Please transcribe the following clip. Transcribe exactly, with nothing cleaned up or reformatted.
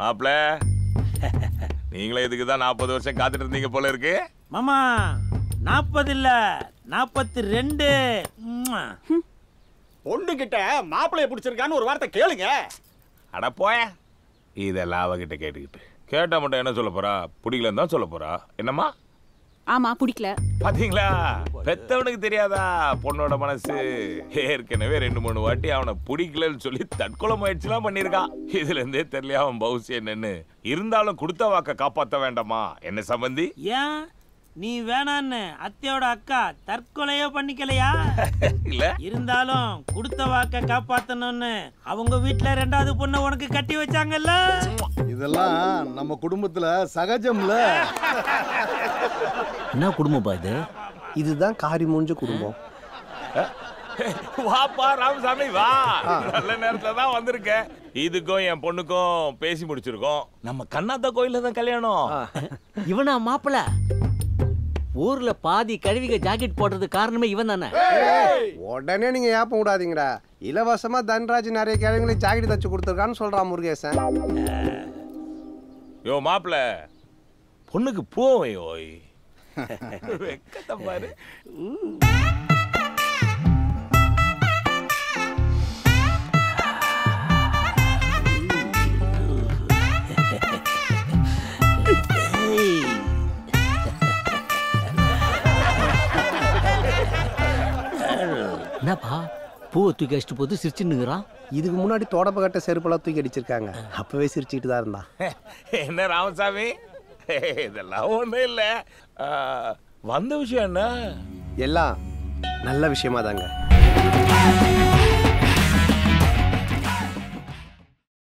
மாப்பிள, நீங்களே இதுக்கு தான் நாற்பது வருஷம் காத்துட்டு இருந்தீங்க போல இருக்கு. மாமா நாற்பது இல்ல நாற்பத்தி ரெண்டு. பொண்ணு கிட்ட மாப்பிளைய பிடிச்சிருக்கான்னு ஒரு வார்த்தை கேளுங்க. அட போய, இதெல்லாம் அவகிட்ட கேட்டுக்கிட்டு. கேட்டா மட்டும் என்ன சொல்ல போறா? பிடிக்கலன்னு தான் சொல்ல போறா. என்னம்மா? ஆமா பிடிக்கல. பாத்தீங்களா, பெத்தவனுக்கு தெரியாதா பொண்ணோட மனசு? ஏற்கனவே ரெண்டு மூணு வாட்டி அவனை பிடிக்கலன்னு சொல்லி தற்கொலை முயற்சிலாம் பண்ணியிருக்கான். இதுல இருந்தே தெரியல அவன் பவுசி என்னன்னு. இருந்தாலும் கொடுத்த வாக்க காப்பாற்ற வேண்டாமா என்ன சம்பந்தி? ஏன் நீ வேணான்னு அத்தையோட அக்கா தற்கொலையோ பண்ணிக்கலையா? இல்ல, இருந்தாலும் கொடுத்த வாக்க காப்பாத்தணும்னு அவங்க வீட்டுல ரெண்டாவது பொண்ண உனக்கு கட்டி வச்சாங்கல்ல. இதெல்லாம் நம்ம குடும்பத்துல சகஜம்ல. என்ன குடும்பப்பா இது? இதுதான் காரி மூஞ்ச குடும்பம். வாப்பா ராமசாமி வா, நல்ல நேரத்துல தான் வந்திருக்கேன். இதுக்கும் என் பொண்ணுக்கும் பேசி முடிச்சிருக்கோம். நம்ம கண்ணாத்தா கோயில தான் கல்யாணம். இவனா மாப்பிள? ஊர்ல பாதி கழுவிக ஜாக்கெட் போடுறது காரணமே இவன் தானே. உடனே நீங்க ஏப்பம் விடாதீங்கடா. இலவசமா தன்ராஜ் நிறைய கிழங்குகளுக்கு ஜாக்கெட் தச்சு கொடுத்துருக்கான்னு சொல்றான் முருகேசன். யோ மாப்பிள்ள, பொண்ணுக்கு போய் ஓய் வெக்கத்தை பாரு. என்னப்பா பூவை தூக்கி அடிச்சுட்டு போது சிரிச்சுன்னுங்கிறான்? இதுக்கு முன்னாடி தோடப்ப கட்ட செருப்பெல்லாம் தூக்கி அடிச்சிருக்காங்க, அப்பவே சிரிச்சுக்கிட்டு தான் இருந்தான். என்ன ராமசாமி, இதெல்லாம் ஒன்றும் இல்லை. வந்த விஷயம் என்ன? எல்லாம் நல்ல விஷயமா தாங்க.